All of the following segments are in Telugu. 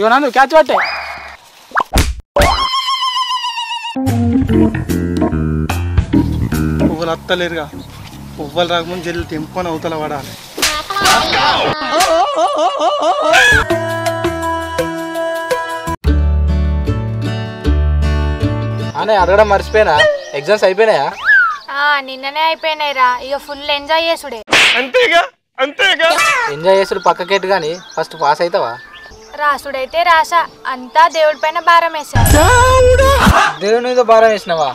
ఇవనా నువ్వు క్యాచ్ పట్టే పువ్వులు అత్తలేరుగా పువ్వులు రాకముందు జల్లి తెంపుకొని అవతల పడాలి. అడగడం మర్చిపోయినా ఎగ్జామ్స్ అయిపోయినాయా? నిన్ననే అయిపోయినాయిరా. ఇక ఫుల్ ఎంజాయ్ చేసుడే. అంతేగా అంతేగా ఎంజాయ్ చేసుడు పక్కకెట్టు గాని ఫస్ట్ పాస్ అవుతావా? రాసుడైతే రాసా, అంతా దేవుడి పైన భారం వేసా. దేవుని మీద భారం వేసినావా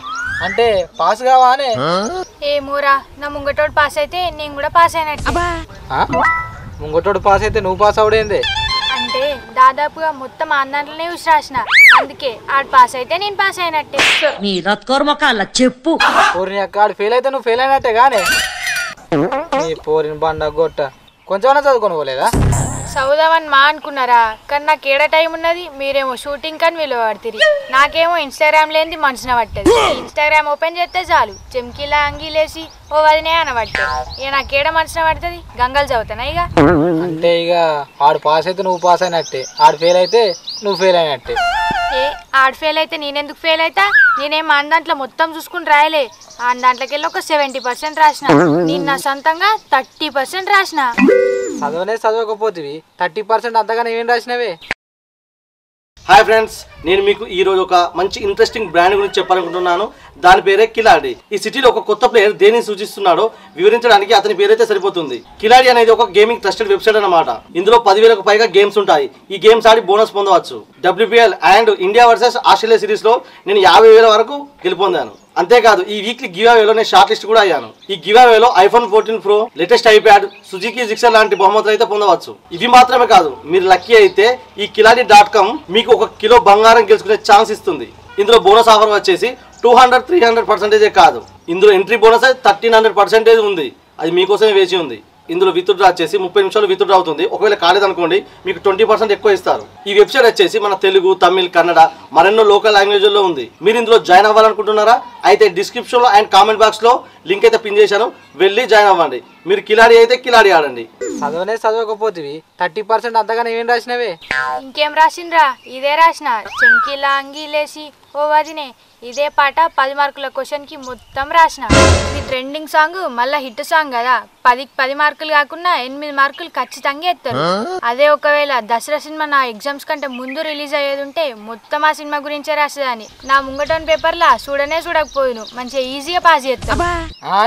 అంటే పాస్ కావానే? ఏమోరా, నా ముంగటోడు పాస్ అయితే నేను కూడా పాస్ అయినట్టు. ముంగటోడు పాస్ అయితే నువ్వు పాస్ అవడేందే? అంటే దాదాపుగా మొత్తం అందరిలోనే చూసి రాసిన, అందుకే ఆడు పాస్ అయితే నేను పాస్ అయినట్టే. చెప్పు ఫెయిల్ అయితే నువ్వు ఫెయిల్ అయినట్టే గానే. పోరిని బండ గొట్ట కొంచెం చదువుకోలేదా? చదువుదామని మా అనుకున్నారా, కానీ నాకు ఏడా టైం ఉన్నది. మీరేమో షూటింగ్ కానీ విలువ పడుతుంది, నాకేమో ఇన్స్టాగ్రామ్ లేని మనిషిన పట్టదు. ఇన్స్టాగ్రామ్ ఓపెన్ చేస్తే చాలు చెమ్కిలా అంగీలేసి ఓ వదినే అనబట్టే. ఇక నాకేడ మనిషిన పడుతుంది, గంగలు చదువుతానా? ఇక అంటే ఇక ఆడు పాస్ అయితే నువ్వు పాస్ అయినట్టే, ఆడు ఫెయిల్ అయితే నువ్వు ఫెయిల్ అయినట్టే. ఏ ఆడు ఫెయిల్ అయితే నేనెందుకు ఫెయిల్ అవుతా? నేనేం ఆన్ దాంట్లో మొత్తం చూసుకుని రాయలే, ఆన్ దాంట్లోకెళ్ళి ఒక 70% రాసిన, నేను నా సొంతంగా 30% రాసిన. చదవనే చదవకపోతేవి 30% అంతగా నేనేం రాసినవే? హాయ్ ఫ్రెండ్స్, నేను మీకు ఈరోజు ఒక మంచి ఇంట్రెస్టింగ్ బ్రాండ్ గురించి చెప్పాలనుకుంటున్నాను. దాని పేరే కిలాడి. ఈ సిటీలో ఒక కొత్త ప్లేయర్ దేని సూచిస్తున్నాడో వివరించడానికి అతని పేరైతే సరిపోతుంది. కిలాడి అనేది ఒక గేమింగ్ ట్రస్టెడ్ వెబ్సైట్ అన్నమాట. ఇందులో 10,000కు పైగా గేమ్స్ ఉంటాయి. ఈ గేమ్స్ ఆడి బోనస్ పొందవచ్చు. WPL and India versus Australia సిరీస్లో నేను 50,000 వరకు గెలుపొందాను. అంతేకాదు ఈ వీక్లీ గివ్అవేలో నేను షార్ట్ లిస్ట్ కూడా అయ్యాను. ఈ గివ్అవేలో iPhone 14 Pro, latest iPad, Suzuki Gixxer లాంటి బహుమతులు అయితే పొందవచ్చు. ఇవి మాత్రమే కాదు, మీరు లక్కీ అయితే ఈ kiladi.com మీకు 1 కిలో బంగారం గెలుచుకునే ఛాన్స్ ఇస్తుంది. ఇందులో బోనస్ ఆఫర్ వచ్చేసి 200-300% కాదు, ఇందులో ఎంట్రీ బోనస్ 1300% ఉంది. అది మీకోసమే వేచి ఉంది. ఇందులో విత్డ్రా వచ్చేసి 30 నిమిషాలు విత్డ్రా అవుతుంది. ఒకవేళ కాలేదనుకోండి మీకు 20% ఎక్కువ ఇస్తారు. ఈ వెబ్సైట్ వచ్చేసి మన తెలుగు, తమిళ్, కన్నడ మరెన్నో లోకల్ లాంగ్వేజ్లో ఉంది. మీరు ఇందులో జాయిన్ అవ్వాలనుకుంటున్నారా? అయితే డిస్క్రిప్షన్లో అండ్ కామెంట్ బాక్స్లో లింక్ అయితే పిన్ చేశాను, వెళ్ళి జాయిన్ అవ్వండి. మీరు కిలాడి అయితే కిలాడి ఆడండి. చదవనే చదవకపోతేవి 30% అంతగా నేనేం రాసినవే? ఇంకేం రాసినరా? ఇదే రాసిన చెంకిలా అంగీలేసి ఓ వదినే. ఇదే పాట 10 మార్కుల క్వశ్చన్కి మొత్తం రాసిన. ఇది ట్రెండింగ్ సాంగ్, మళ్ళీ హిట్ సాంగ్ కదా. 10 మార్కులు కాకుండా 8 మార్కులు ఖచ్చితంగా ఎత్తారు. అదే ఒకవేళ దసరా సినిమా నా ఎగ్జామ్స్ కంటే ముందు రిలీజ్ అయ్యేది ఉంటే మొత్తం ఆ సినిమా గురించే రాసేదాన్ని. నా ముంగటోన్ పేపర్లా చూడనే చూడకపోయాను, మంచిగా ఈజీగా పాస్ చేస్తాను.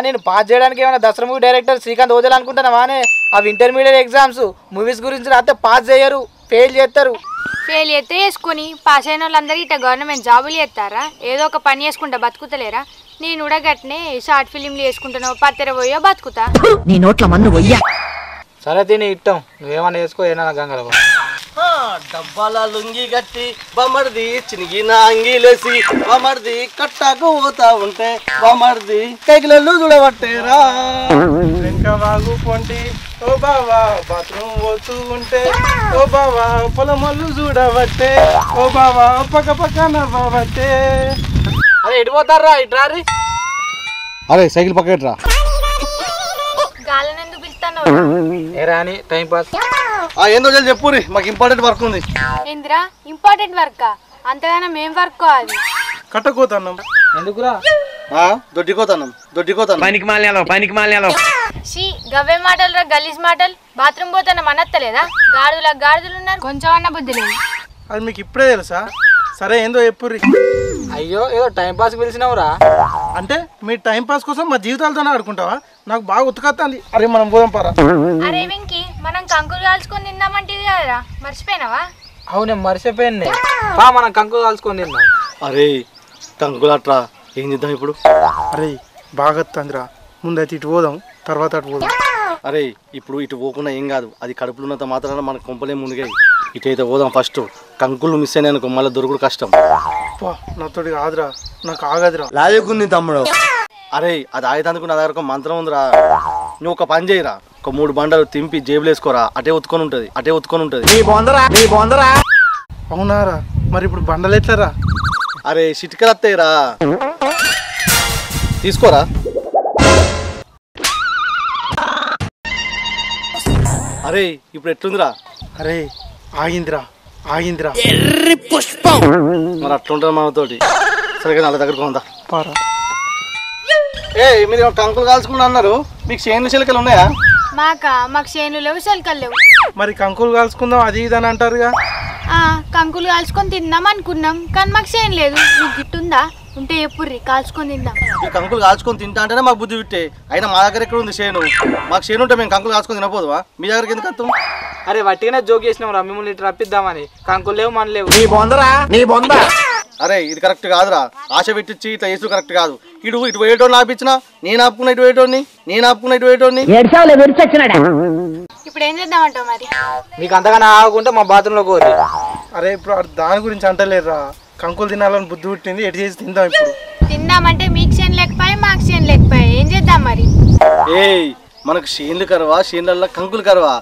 నేను పాస్ చేయడానికి ఏమైనా దసరా మూవీ డైరెక్టర్ శ్రీకాంత్ ఓజల్ అనుకుంటానవానే? అవి ఇంటర్మీడియట్ ఎగ్జామ్స్ మూవీస్ గురించి రాస్తే పాస్ చేయరు, ఫెయిల్ చేస్తారు. ఫెయిల్ అయితే వేసుకొని పాస్ అయిన వాళ్ళందరికీ ఇట్లా గవర్నమెంట్ జాబులు చేస్తారా? ఏదో ఒక పని చేసుకుంటా బతుకుతలేరా? నేను కూడా గట్నే షార్ట్ ఫిలింలు వేసుకుంటానో పత్తెర పోయో బతుకుతా. నీ నోట్ల మందు పోయ్యా. సరే తిని ఇట్టం, నువ్వేమన్నా వేసుకో. ఏనా గంగల డబ్బాల లుంగి గట్టి బొమ్మడిది చినిగిన అంగిలేసి బొమ్మడిది కట్టాకు పోతా ఉంటే బొమ్మడిది కైకిలెళ్ళు చూడబట్టేరా. వెంక బాగు పొంటి ఓ బావా బాత్రూమ్ పోతూ ఉంటే ఓ బావా పొలమల్లు చూడబట్టే ఓ బావా పక్క పక్క నవ్వబట్టే. అరే ఎడిపోతారా? ఇట్రా రీ. అరే సైకిల్ పక్కట్రా. గాలనందు పిలుస్తాను ఏరా అని టైం పాస్. ఏందో చెప్పు, మాకు ఇంపార్టెంట్ వర్క్ ఉంది. ఏంద్రా ఇంపార్టెంట్ వర్క్? అంతగానే మేం వర్క్ కావాలి. కట్టకోతన్నాం ఎందుకురా? దొడ్డికోతన్నాం దొడ్డికోతన్నాం. పనికి మాలియాలో పనికి మాలియాలో. షీ గవ్వే మాటలు, గలీజ్ మాటలు. బాత్రూమ్ పోతున్నాం అనత్తలేదా? గాడుల గాడులు ఉన్నారు, కొంచెం అన్న బుద్ధి లేదు. అది మీకు ఇప్పుడే తెలుసా? సరే ఏందో చెప్పు. అయ్యో ఏదో టైం పాస్ పిలిచినావురా. అంటే మీ టైం పాస్ కోసం మా జీవితాలతోనే ఆడుకుంటావా? నాకు బాగా ఉతుకత్తాంది. అరే మనం పోదాం పారా. అరే వెంకీ మనం కంకులు కాల్చుకొని తిందామంటే కదరా, మర్చిపోయినావా? అవునే మర్చిపోయాను, మనం కంకులు కాల్చుకొని తిందాం. అరే కంకులు అట్రా, ఏం చేద్దాం ఇప్పుడు? అరే బాగా వత్తాందిరా, ముందైతే ఇటు పోదాం, తర్వాత అటు పోదాం. అరే ఇప్పుడు ఇటు పోకుండా ఏం కాదు, అది కడుపులు ఉన్నంత మాత్రాన మన కొంపలే మునిగాయి. ఇటైతే పోదాం ఫస్ట్. కంకులు మిస్ అయినా అనుకో మళ్ళీ దొరుకుడు కష్టం. నాతోటి ఆదురా, నాకు ఆగదురా. లాజకుంది తమ్ముడు. అరే అది ఆగేదానికి నా దగ్గర మంత్రం ఉందిరా. నువ్వు ఒక పని చేయరా, ఒక 3 బండలు తింపి జేబులు వేసుకోరా. అటే ఉత్తుకొని ఉంటుంది. అవునారా, మరి ఇప్పుడు బండలు ఎట్లారా? అరే చిటికలు వస్తాయిరా, తీసుకోరా. అరే ఇప్పుడు ఎట్లుందిరా? అరే ఆగిందిరా, ఆగిందిరా ఎర్రి పుష్పం మరి అట్లుంటది మాతోటి సరిగా నాల దగ్గరికి పోందా పారా ఏయ్ మీరు కంకులు కాల్చుకున్నా అన్నారు మీకు చేను చెలకలు ఉన్నాయా మాకా మాకు చేను లేవు చెలకలు లేవు మరి కంకులు కాల్చుకుందాం అది ఇదని అంటారుగా ఆ కంకులు కాల్చుకొని తిందాం అనుకున్నాం కానీ మాకు చేను లేదు గిట్టుందా ఉంటే ఎప్పుర్రి కాల్చుకొని తిందాం ఈ కంకులు కాల్చుకొని తింటా అంటేనే మాకు బుద్ధి విట్టే అయినా మా దగ్గర ఎక్కడ ఉంది చేను మాకు చేను ఉంటే మేము కంకులు కాల్చుకొని తినపోదువా మీ దగ్గరికి ఎందుకు వస్తాం अरे वट्टीने जोक मिम्मेल्ल रप्पिद्दामनि कंकुलु मनलेवु नी बोंदरा अरे इदि करेक्ट कादुरा आश पेट्टिचि इट्ला चेसु करेक्ट कादु इडु इटु वेटोनि आपिचिना नेनु आपुकुन्न इटु वेटोनि नेनु आपुकुन्न इटु वेटोनि एडसावले वेरिचొచ్చునాడా इप्पुडु एं చేద్దాం అంటావ్ మరి నీకు అంతకన్నా ఆగుంటే మా బాత్రూమ్ లో కోరి अरे इप्पुडु दानि गुरिंचि अंटलेररा कंकुलु తినాలని బుద్ధి పుట్టింది ఎడి చేసి తిందాం ఇప్పుడు తిందామంటే మీకు చేన్ లేకపాయే మాకు చేన్ లేకపాయే ఏం చేద్దాం మరి ఏయ్ మనకు చేన్లు కరవా చేన్లల్ల కంకులు కరవా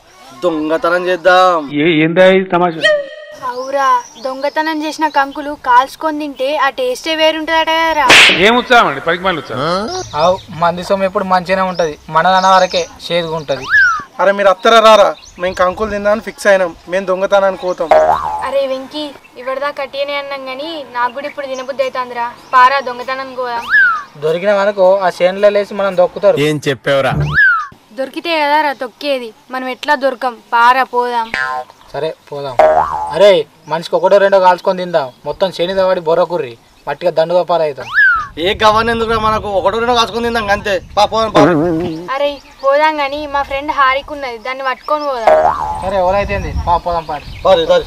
దొంగతనం చేద్దాం ఏ ఏందై తమాషా అవురా దొంగతనం చేసిన కంకులు కాల్చుకొని తింటే ఆ టేస్ట్ వేరు ఉంటదటరా ఏం ఉచ్చామండి పరిగమలు ఉచ్చా అవ్ మంది సోమ ఎప్పుడు మంచినే ఉంటది మనదన వరకే షేదుగా ఉంటది అరే మీరు అత్తరా రారా మేము కంకులు తిందామని ఫిక్స్ అయినాం మేము దొంగతనానికి పోతాం అరే వెంకీ ఇవర్దా కట్టినే అన్నం గాని నాకు కూడా ఇప్పుడు దినబుద్ధి అయితాందిరా పారా దొంగతనానికి పోదాం దొరికిన వరకు ఆ షేన్లలేసి మనం దొక్కుతారు ఏం చెప్పేవరా దొరికితే కదరా తొక్కేది మనం ఎట్లా దొరకం పారా పోదాం సరే పోదాం అరే మనిషికి ఒకటో రెండో కాల్చుకొని తిందాం మొత్తం చేని దవాడి బొర్ర కుర్రి మట్టిగా దండుగా పాలైతాం ఏ గవర్నెందుకురా మనకు ఒకటో రెండో కాల్చుకొని తిందాం అంతే పా పోదాం అరే పోదాం గాని మా ఫ్రెండ్ హారిక ఉన్నది దాన్ని పట్టుకొని పోదాం సరే ఎవరైతేంది పా పోదాం పాడి సరే సరే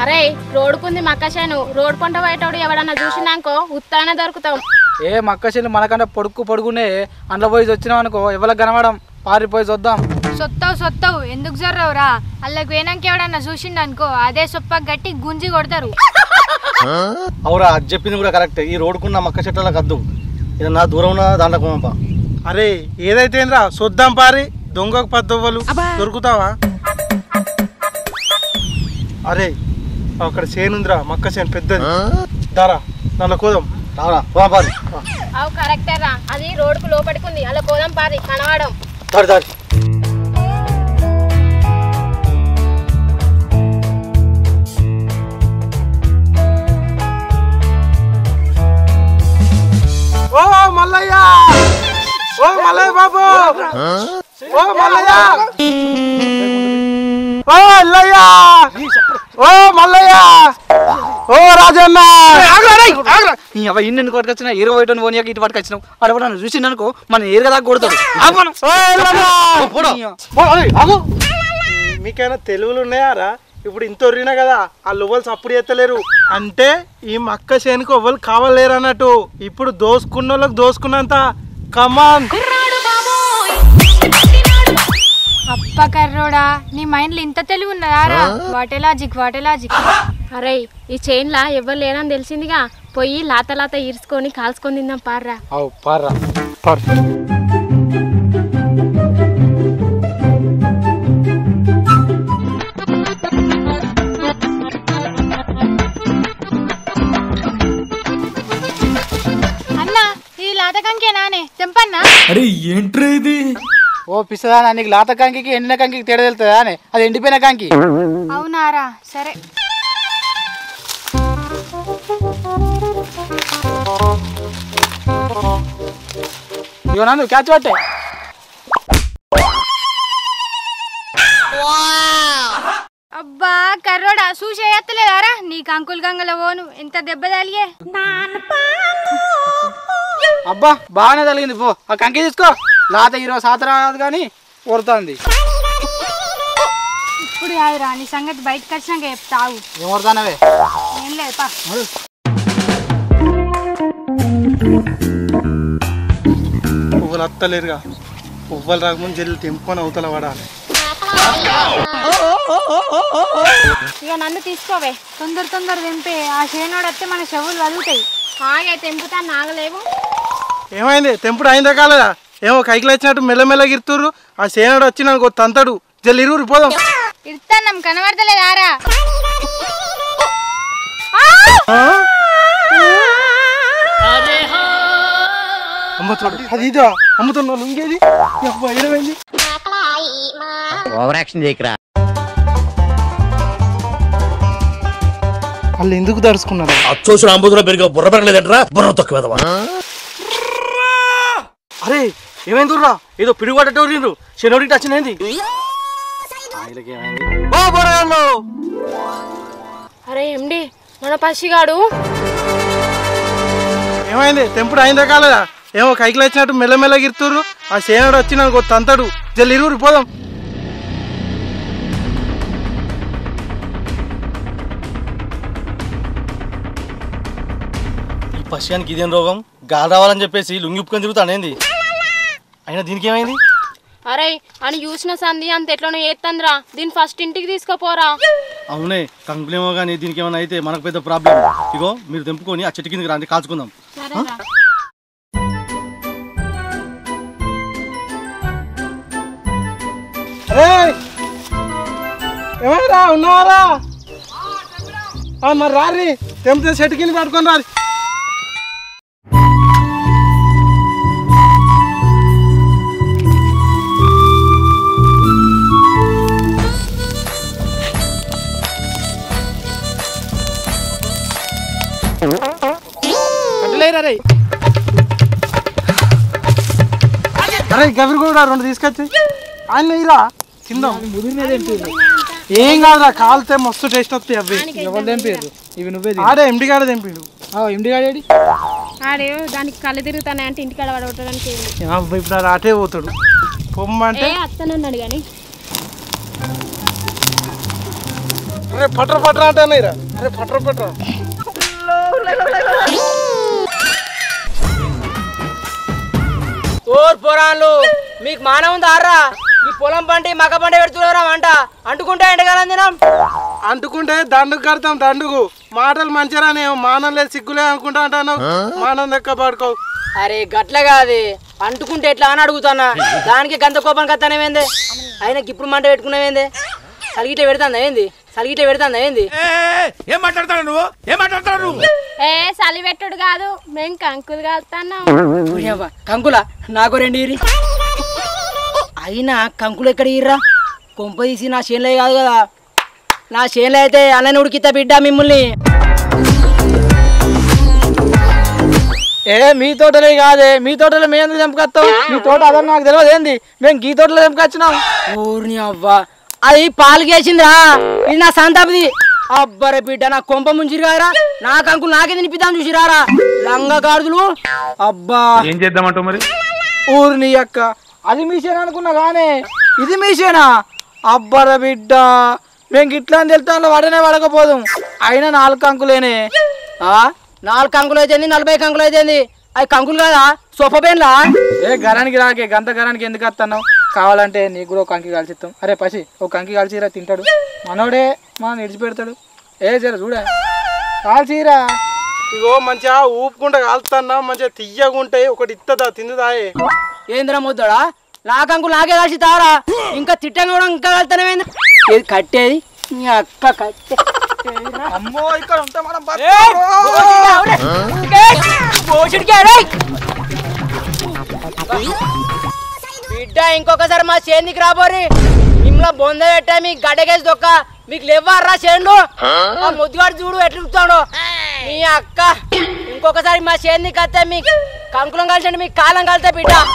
अरे रोड कुंदी मक्काशेनु रोड पंट बैठोड़ एवडना चूसिनाको उत्ताने दरुकुतां ए मक्काशेनु मनकंटे पड़ुक्कु पड़ुगुने अंदर పోయి వచ్చినామనుకో ఎవల గనవడం పారిపోయి చూద్దాం సొత్తవు ఎందుకు జరరవరా అల్లకి వేనంకి ఎవడన్నా చూసినానుకో అదే సొప్ప గట్టి గుంజి కొడతారు అవరా అది చెప్పింది కూడా కరెక్ట్ ఈ రోడ్ కున్న మక్క చెట్లల కద్దు ఇది నా దూరం నా దాంట్లో కొంప అరే ఏదైతేంద్రా చూద్దాం పారి దొంగకు పద్దవ్వలు దొరుకుతావా अरे अक्कड़ चेनुंद्रा मक्क चेनु पेद्ददी दारा नल्ल कोदम दारा वा पारी आव करेक्ट रा अदि रोड कु लोपडुकुंदी अल्ल कोदम पारी कनवाडम दारी दारी ओ मल्लय्या बाबू ओ मल्लय्या ओ मल्लय्या ओ मल्लय्या ओ राजन्ना आगरा रे आगरा नी अब इन्नन कोटकचना 21 ని వనియాకి ఇటు పట్టుకొచ్చినా అడవడను చూసిననుకో మన ఏరుగా దాక కొడతాడు ఆపను ఓ లమ్మ పోడు పోయి ఆగు మీకైనా తెలుగులు ఉన్నాయారా ఇప్పుడు ఇంత ఒరినా కదా ఆ లెవెల్స్ అప్పుడు చేతలేరు అంటే ఈ మక్క చేనుకు ఎవ్వల్ కావాలేరు అన్నట్టు ఇప్పుడు దోసుకున్నోళ్ళకి దోసుకున్నంత కమాన్ అప్ప కర్రోడా నీ మైండ్ లో ఇంత తెలివి ఉన్నదారా వాటే లాజిక్ అరే ఈ చైన్ లా ఎవ్వరు లేరని తెలిసిందిగా పోయి లాత ఈర్చుకొని కాల్చుకొని తిందాం పార్రా అవ్ పార్రా పార్ అన్న ఈ లాతకంకేనానే తెంపన్నా అరే ఏంట్రా ఇది ओ पिसदाना नीक लाता कांकी की एंडिन कांकी की तेड़ तेलुस्तदाने अदि एंडिपोयिन कांकी अवुनारा सरे योनानु कैच पट्टे वाव अब्बा करोड़ा सूशे एत्तलेदारा नी कांकुल गंगल ओनु इंत देब्ब तालिये नानु पामु अब्बा बागाने तलिगिंदि पो आ कांकी तीसुको लाता ఈరోజు సాతరాదు కానీ ఊరుతుంది ఇప్పుడు ఆయరా నీ సంగతి బయటికి వచ్చినాక చెప్తావు ఏం ఊరుతానవే ఏం లేదు పా పువ్వులు అత్తలేరుగా పువ్వులు రాకముందు జల్లి తెంపుకొని అవతల పడాలి ఇక నన్ను తీసుకోవే తొందర తెంపే ఆ చేనోడు వస్తే మన చెవులు వదులుతాయి ఆగే తెంపుతా నాగలేవు ఏమైంది తెంపుడు అయిందా కాలేదా ఏమో కైకిలు వచ్చినట్టు మెల్లమెల్లగా ఇరుతురు ఆ సేనాడు వచ్చి నాకు తంతడు జల్లి ఇరువురు పోదాం ఇరుతాం కనబడతలేదారా అమ్మతోడు అదిదా అమ్మతోను లుంగేది అబ్బా ఏమైంది ఓవర్ యాక్షన్ చేయకరా అల్ల ఎందుకు దర్చుకున్నారు అచ్చోసి రాంబోదురా పెరిగా బుర్ర పెరగలేదంటరా బుర్ర తక్కువేదవా అరే ఏమైందిరా ఏదో పిడివాడటోరిరు శనోడికి టచ్ అయింది ఆయనకి ఏమైంది ఓ బుర్రయన్నో అరే ఎండి మన పసిగాడు ఏమైంది టెంపుల్ అయిందా కాలేదా ఏమో కైకిల వచ్చినట్టు మెల్లమెల్ల గిర్తురు ఆ శేనడు వచ్చినాక తంతడు జల్లి ఇరురు పోదాం ఈ పసియానికి ఇదేం రోగం గాలి రావాలని చెప్పేసి లుంగిప్పుకొని తిరుగుతానేంది అయినా దీనికి ఏమైంది అరే అని చూసిన సంధి అంత ఎట్లనో ఏత్తంద్రా దీని ఫస్ట్ ఇంటికి తీసుకుపోరా అవునే కంకులేమో గాని దీనికి ఏమైనా అయితే మనకు పెద్ద ప్రాబ్లం ఇగో మీరు దెంపుకొని ఆ చెట్టు కిందకి రాండి కాల్చుకుందాం సరేరా అరే ఏమరా ఉన్నారా ఆ మరి రారి దెంపు చెట్టు కింద పట్టుకొని రారి అరే అరే గవిర్ కూడా రెండు తీసుకొచ్చి ఆయన ఇరా కింద ఏం కాదురా కాలితే మస్తు టేస్ట్ వస్తాయి అవి ఎవరు తెంపారు ఇవి నువ్వే ఆడే ఎండి కాడ తెంపిడు ఎండి కాడేడి ఆడే దానికి కళ్ళు తిరుగుతానే అంటే ఇంటికాడ పడగొట్టడానికి ఇప్పుడు ఆటే పోతాడు పొమ్మంటే అత్తనన్నాడు కానీ అరే పట్ర పట్ర అంటానేరా అరే పట్ర పట్ర और पोरानू మీకు మానం ఉందారా ఈ పొలం పండి మగ పండి పెడుతురారా వంట అంటుకుంటే ఎండగాలందినం అంటుకుంటే దండుకు కడతాం దండుకు మాటలు మంచిరానే మానంలే సిగ్గులే అనుకుంటా అంటాను మానం దక్క పడుకో అరే గట్ల కాదు అంటుకుంటే ఎట్లా అని అడుగుతానా దానికి గంత కోపం కత్తనేమేంది ఆయనకి ఇప్పుడు మంట పెట్టుకునేమేంది సలిగిట్లే పెడతాందా ఏంది సలిగిట్లే పెడతాందా ఏంది ఏం మాట్లాడతావు నువ్వు ఏం మాట్లాడతావు నువ్వు ఏ సలి పెట్టడు కాదు మేం కంకులు కాల్తాన్నాం ఓయవ్వ కంకుల నాకో రెండు ఇరి అయినా కంకులు ఎక్కడ ఇర్రా కొంప తీసి నా చేనులే కాదు కదా నా చేనులే అయితే అన్నని ఉడికితా బిడ్డ మిమ్మల్ని ఏ మీ తోటలే కాదే మీ తోటలో మేము ఎందుకు చంపుకొస్తాం మీ తోట అదే నాకు తెలియదు ఏంది మేము గీ తోటలో చంపుకొచ్చినాం ఊరిని అవ్వ అది పాలు కేసిందిరా ఇది నా సంతాపది అబ్బరే బిడ్డ నా కొంప ముంచిరు కాదురా నా కంకులు నాకే తినిపిద్దాం చూసిరారా లంగా గాడుదులు అబ్బా ఏం చేద్దామంటావు మరి ఊరిని అక్క అది మీసేనా అనుకున్నా కానీ ఇది మీసేనా అబ్బర బిడ్డ మేము ఇట్లా అని తెలుతాంలో వాడనే పడకపోదాం అయినా నాలుగు కంకులేనే నాలుగు కంకులు అయితేంది 40 కంకులు అయితేంది అవి కంకులు కాదా సోఫా బేన్లా ఏ గరానికి రాకే గంత గరానికి ఎందుకు వస్తున్నావు కావాలంటే నీకు కూడా ఒక కంకి కాల్చిస్తాం అరే పసి ఒక కంకి కాల్చిరా తింటాడు మనోడే మనం విడిచిపెడతాడు ఏ జర చూడ కాల్చిరా ఇగో మంచిగా ఊపుకుండా కాల్తున్నా మంచిగా తియ్యగుంటాయి ఒకటి ఇస్తుందా తిందుదాయే ఏంద్రా మొద్దాడా నా కంకులు నాకే కాల్చి తారా ఇంకా తిట్టను కూడా ఇంకా కాల్తానేమైంది ఏది కట్టేది నీ అక్క కట్టే అమ్మో ఇక్కడ ఉంటా మనం బిడ్డ ఇంకొకసారి మా చేనికి రాబోరి మిమ్మల్ని బొంద పెట్టా మీకు గడ్డకేసి దొక్క మీకు లేవారా చేయండు ఆ ముద్దుగాడు చూడు ఎట్లుతాడు మీ అక్క ఇంకొకసారి మా చేన్ని కత్తే మీకు కంకులం కలిసండి మీకు కాలం కలితే బిడ్డ